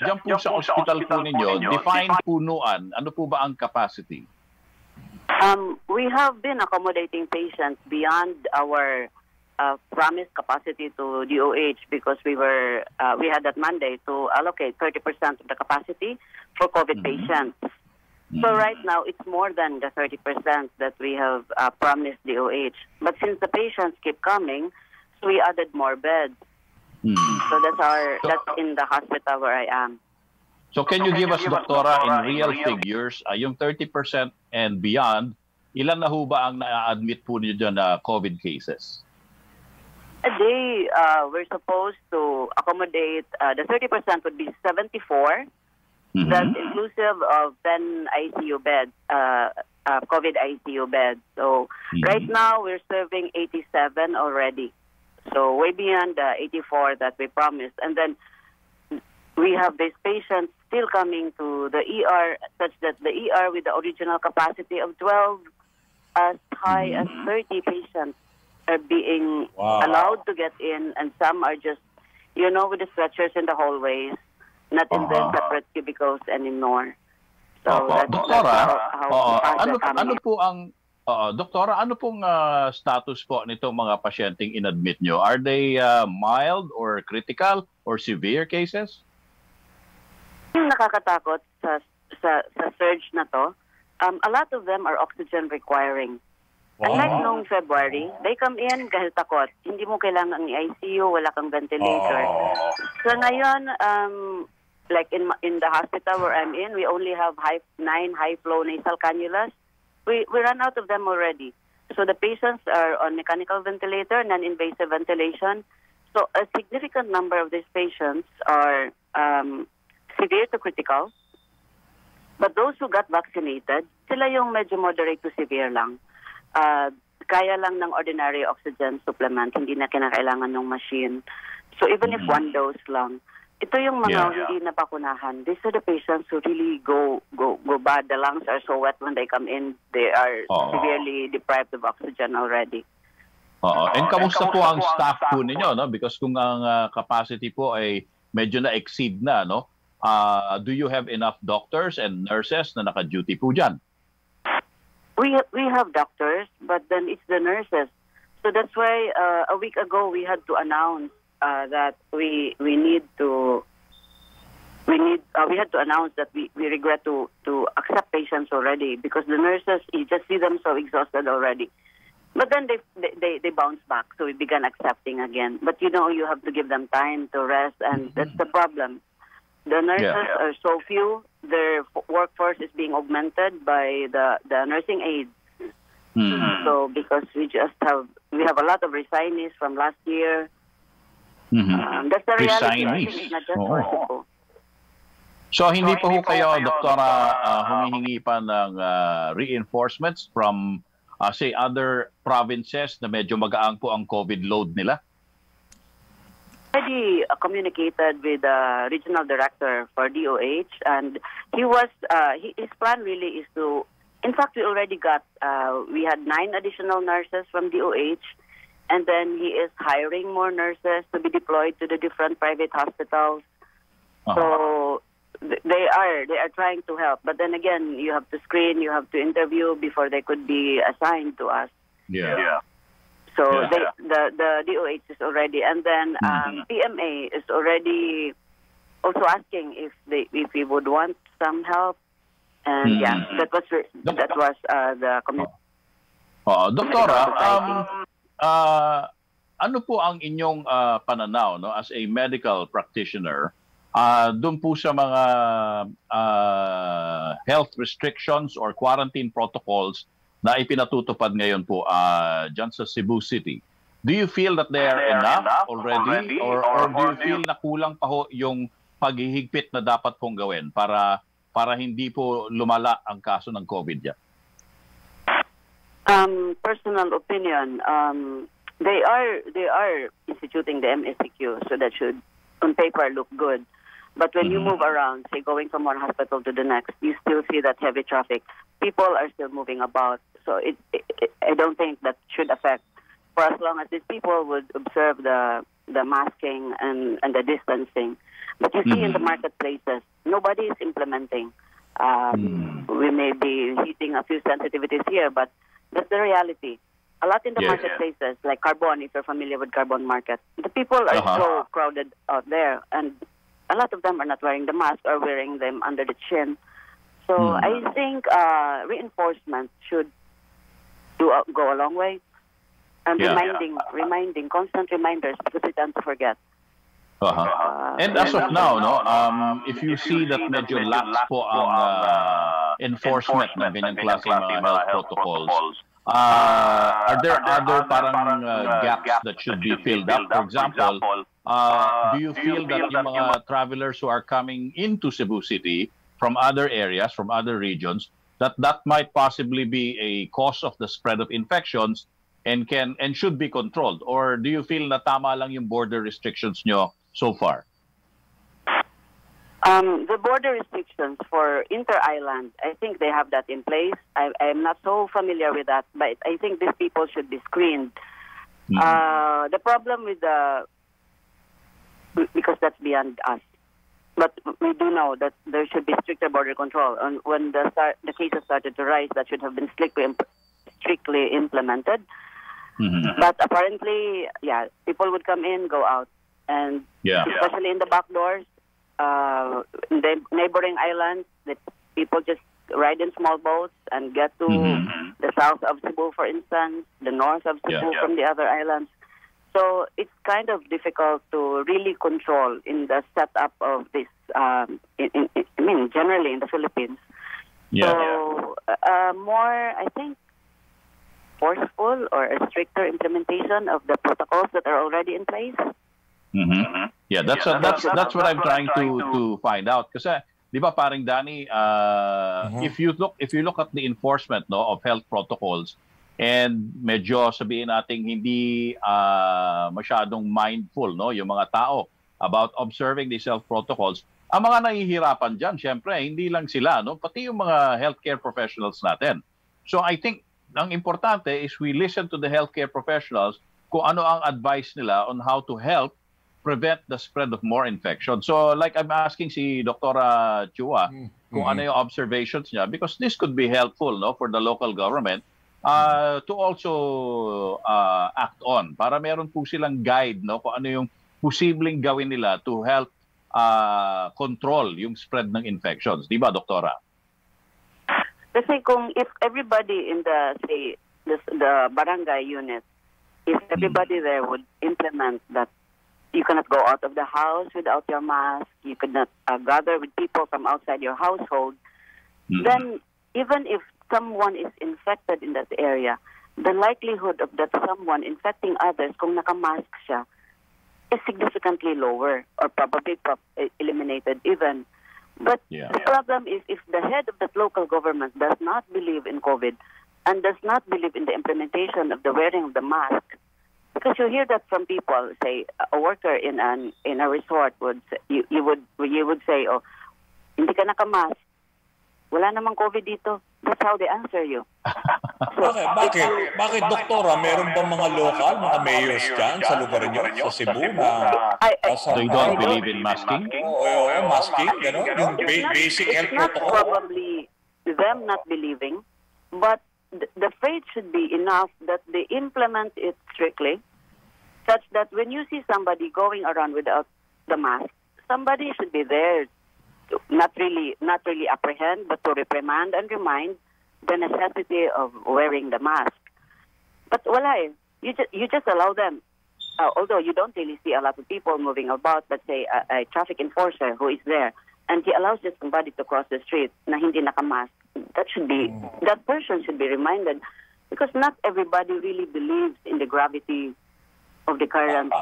Diyan po sa ospital po ninyo, define punuan. Ano po ba ang capacity? We have been accommodating patients beyond our promised capacity to DOH because we had that mandate to allocate 30% of the capacity for COVID patients. So right now, it's more than the 30% that we have promised DOH. But since the patients keep coming, so we added more beds. So that's in the hospital where I am. So can you give us, Doctora, in real figures, yung 30% and beyond, ilan na ho ba ang na-admit po niyo dyan na COVID cases? They were supposed to accommodate, the 30% would be 74. That's inclusive of 10 ICU beds, COVID ICU beds. So right now we're serving 87 already. So way beyond the 84 that we promised. And then we have these patients still coming to the ER, such that the ER with the original capacity of 12, as high as 30 patients are being allowed to get in, and some are just, you know, with the stretchers in the hallways, not in the separate cubicles anymore. So Doktora, ano pong status po nitong mga pasyenteng inadmit nyo? Are they mild or critical or severe cases? Yung nakakatakot sa surge na to, a lot of them are oxygen requiring. Unlike noong February, they come in kahit takot. Hindi mo kailangan ng ICU, wala kang ventilator. So ngayon, like in the hospital where I'm in, we only have 9 high-flow nasal cannulas. We run out of them already. So the patients are on mechanical ventilator, non-invasive ventilation. So a significant number of these patients are severe to critical. But those who got vaccinated, sila yung medyo moderate to severe lang. Kaya lang ng ordinary oxygen supplement, hindi na kinakailangan ng machine. So even if one dose lang, ito yung mga hindi napakunahan. These are the patients who really go bad. The lungs are so wet when they come in. They are severely deprived of oxygen already. And kamusta po ang staff po ninyo? No? Because kung ang capacity po ay medyo na-exceed na, no? Do you have enough doctors and nurses na naka-duty po dyan? We have doctors, but then it's the nurses. So that's why a week ago we had to announce that we regret to accept patients already, because the nurses, you just see them so exhausted already. But then they bounce back, so we began accepting again. But you know, you have to give them time to rest, and that's the problem. The nurses are so few. Their workforce is being augmented by the nursing aides. So because we have a lot of resignees from last year. That's the reality. So hindi po kayo, Doktora, humihingi pa ng reinforcements from say other provinces na medyo magaang po ang COVID load nila? Already communicated with the regional director for DOH, and he was his plan really is to, in fact we already got, we had 9 additional nurses from DOH. And then he is hiring more nurses to be deployed to the different private hospitals. So they are trying to help. But then again, you have to screen, you have to interview before they could be assigned to us. So the DOH is already, and then PMA is already also asking if we would want some help. And yeah, that was the community. Doctora, ano po ang inyong pananaw, no, as a medical practitioner doon po sa mga health restrictions or quarantine protocols na ipinatutupad ngayon po dyan sa Cebu City? Do you feel that they are enough already? Or do you feel na kulang pa ho yung paghihigpit na dapat pong gawin para hindi po lumala ang kaso ng COVID dyan? Personal opinion, they are instituting the MECQ, so that should on paper look good. But when you move around, say going from one hospital to the next, you still see that heavy traffic. People are still moving about, so I don't think that should affect, for as long as these people would observe the the masking and the distancing. But you see in the marketplaces, nobody is implementing. We may be hitting a few sensitivities here, but that's the reality. A lot in the marketplaces, like Carbon, if you're familiar with Carbon Market, the people are so crowded out there, and a lot of them are not wearing the mask or wearing them under the chin. So I think reinforcement should go a long way, and reminding, constant reminders, because we tend to forget. And as of now, no, if you see that medyo lax po ang enforcement ng ganyang klase ng health protocols, are there other parang gaps that should be filled up? For example, do you feel that yung mga travelers who are coming into Cebu City from other areas, from other regions, that might possibly be a cause of the spread of infections and can and should be controlled? Or do you feel na tama lang yung border restrictions nyo so far? The border restrictions for inter-island, I think they have that in place. I'm not so familiar with that, but I think these people should be screened. The problem with the... because that's beyond us. But we do know that there should be stricter border control. And when the cases started to rise, that should have been strictly implemented. But apparently, yeah, people would come in, go out. And especially in the back doors, in the neighboring islands, the people just ride in small boats and get to the south of Cebu, for instance, the north of Cebu from the other islands. So it's kind of difficult to really control in the setup of this, I mean, generally in the Philippines. So more, I think, forceful or a stricter implementation of the protocols that are already in place. Yeah, that's what I'm trying to find out. Kasi, di ba, paring Danny, if you look at the enforcement of health protocols, and medyo sabihin natin hindi masyadong mindful yung mga tao about observing these health protocols, ang mga nahihirapan dyan, syempre, hindi lang sila, pati yung mga healthcare professionals natin. So I think ang importante is we listen to the healthcare professionals kung ano ang advice nila on how to help prevent the spread of more infection. So like I'm asking si Dr. Chua kung ano yung observations niya, because this could be helpful for the local government to also act on, para meron po silang guide kung ano yung posibleng gawin nila to help control yung spread ng infections. Di ba, Doktora? Kasi kung if everybody in the, say, the barangay unit, if everybody there would implement that you cannot go out of the house without your mask, you cannot gather with people from outside your household, then even if someone is infected in that area, the likelihood of that someone infecting others kung nakamask siya is significantly lower or probably eliminated even. But the problem is if the head of that local government does not believe in COVID and does not believe in the implementation of the wearing of the mask, because you hear that from people, say a worker in a resort would say, you would say, oh, hindi ka nakamask, wala namang COVID dito. That's how they answer you. Okay, bakit Doktora, meron ba mga local, mga mayors dyan sa lugar niyo, sa Cebu, na they don't believe in masking? Oo, masking, yung basic health protocol. It's not probably them not believing, but the faith should be enough that they implement it strictly, such that when you see somebody going around without the mask, somebody should be there not really apprehend, but to reprimand and remind the necessity of wearing the mask. But wala eh. You just allow them. Although you don't really see a lot of people moving about, but say a traffic enforcer who is there, and he allows just somebody to cross the street na hindi nakamask. That person should be reminded, because not everybody really believes in the gravity of the current,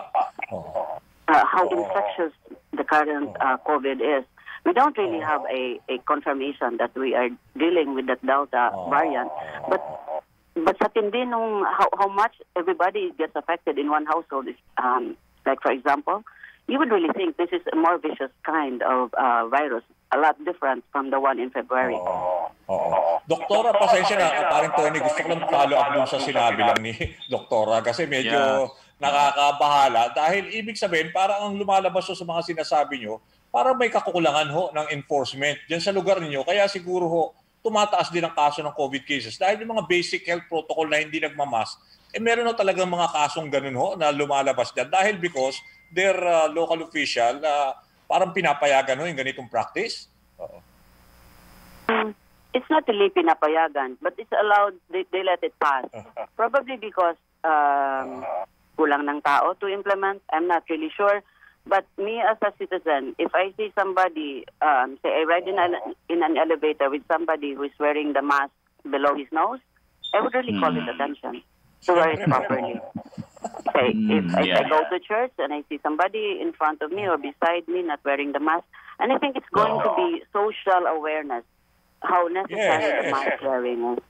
how infectious the current COVID is. We don't really have a confirmation that we are dealing with that Delta variant, but sa tindi nung how much everybody gets affected in one household is, like for example, you would really think this is a more vicious kind of virus, a lot different from the one in February. Doktora, pasensya na, parang Tony, gusto ko lang follow up dun sa sinabi lang ni Doktora, kasi medyo nakakabahala dahil ibig sabihin parang ang lumalabas ho sa mga sinasabi nyo, parang may kakulangan ho ng enforcement dyan sa lugar niyo kaya siguro ho tumataas din ang kaso ng COVID cases dahil yung mga basic health protocol na hindi nagmamask, eh meron ho talagang mga kasong ganun ho na lumalabas dyan dahil because their local official parang pinapayagan ho yung ganitong practice. Oo. It's not really pinapayagan but it's allowed, they let it pass. Probably because kulang ng tao to implement. I'm not really sure. But me as a citizen, if I see somebody, say I ride in an elevator with somebody who is wearing the mask below his nose, I would really call it attention to wear it properly. Say, if I go to church and I see somebody in front of me or beside me not wearing the mask, and I think it's going to be social awareness, how necessary the mask wearing is.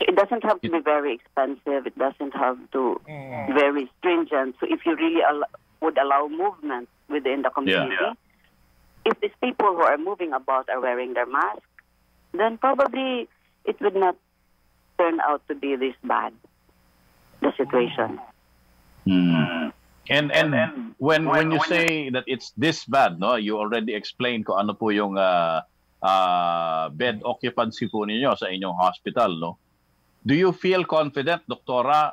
It doesn't have to be very expensive. It doesn't have to be very stringent. So if you really would allow movement within the community, if these people who are moving about are wearing their mask, then probably it would not turn out to be this bad, the situation. Mm. And when you say that it's this bad, no, you already explained kung ano po yung bed occupancy po ninyo sa inyong hospital, no? Do you feel confident, Doctora,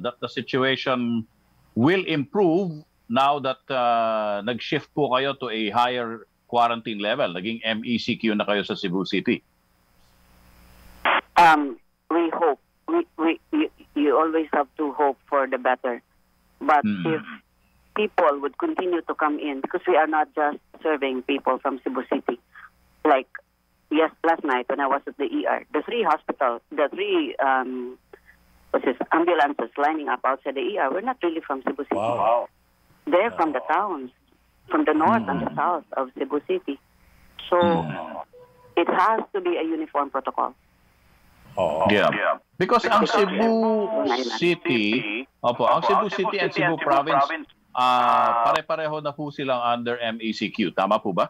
that the situation will improve now that nag-shift po kayo to a higher quarantine level? Naging MECQ na kayo sa Cebu City. We hope. You always have to hope for the better. But if people would continue to come in, because we are not just serving people from Cebu City, like yes, last night when I was at the ER, the three ambulances lining up outside the ER were not really from Cebu City. Wow. They're from the towns, from the north and the south of Cebu City. So it has to be a uniform protocol. Oh. Yeah. Because ang Cebu City, Cebu City and Cebu Province, pare-pareho na po silang under MECQ. Tama po ba?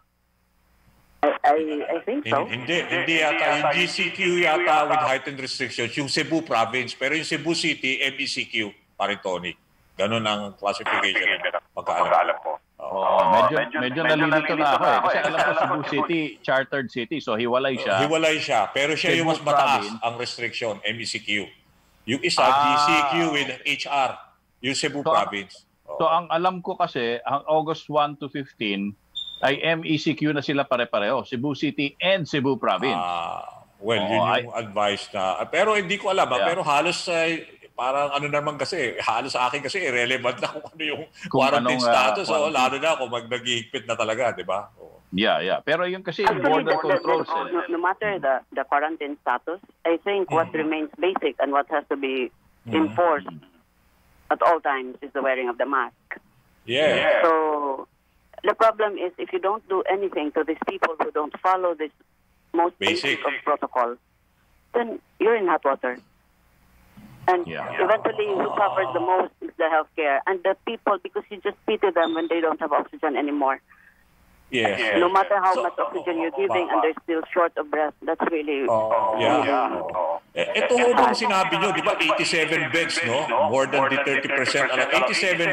I think so. Hindi yata. Yung GCQ yata with heightened restrictions, yung Cebu Province. Pero yung Cebu City, MECQ, pare Tony. Ganun ang classification na pagkaalam ko. Medyo nalilito na ako. Kasi alam ko Cebu City, chartered city. So hiwalay siya. Hiwalay siya. Pero siya yung mas mataas ang restriction, MECQ. Yung isa, GCQ with HR. Yung Cebu Province. So ang alam ko kasi, ang August 1 to 15, ay MECQ na sila pare-pareho, Cebu City and Cebu Province. Yun yung advice na. Pero hindi ko alam, pero halos parang ano naman kasi, halos sa akin kasi irrelevant na kung ano yung quarantine status. Lalo na kung nag-higpit na talaga, di ba? Yeah. Pero yung kasi border controls. No matter the quarantine status, I think what remains basic and what has to be enforced at all times is the wearing of the mask. Yeah. So the problem is if you don't do anything to these people who don't follow this most basic of protocol, then you're in hot water. And eventually who suffers the most is the healthcare and the people, because you just pity them when they don't have oxygen anymore. Yeah. No matter how much oxygen you're giving and they're still short of breath, that's really... Ito ho nung sinabi nyo, di ba 87 beds, no? More than 30%. 87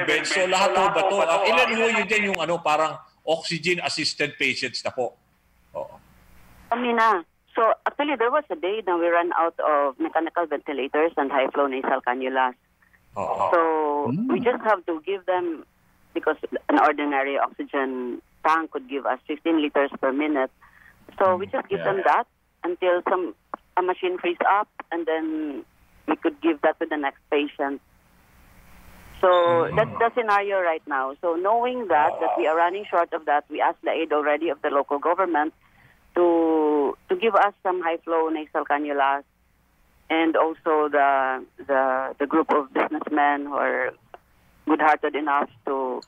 beds, so lahat ho ba ito? Ilan ho yun dyan yung ano, parang oxygen-assisted patients na po? Kami na. So actually, there was a day na we ran out of mechanical ventilators and high-flow nasal cannulas. So we just have to give them, because an ordinary oxygen tank could give us 15 liters per minute. So we just give them that until a machine frees up, and then we could give that to the next patient. So that's the scenario right now. So knowing that we are running short of that, we asked the aid already of the local government to give us some high-flow nasal cannulas, and also the group of businessmen who are good-hearted enough to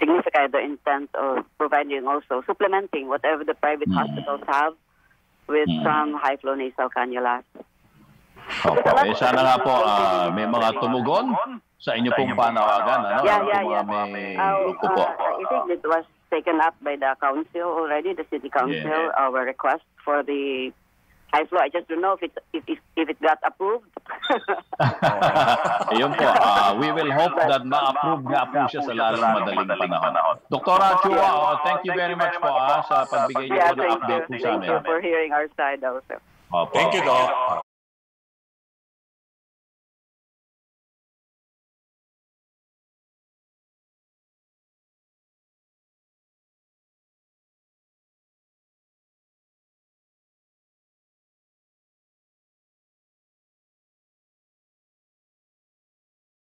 signify the intent of providing, also supplementing whatever the private hospitals have with some high-flow nasal cannulas. Okay, sana nga po may mga tumugon sa inyo pong panawagan. I think it was taken up by the council already, the city council, our request for the high flow. I just don't know if it got approved. Ayun po. We will hope that ma-approve nga po siya sa lalong madaling panahon. Doktora Chua, thank you very much po sa pagbigay niyo po ng update po sa amin. Thank you for hearing our side also. Thank you, Doc.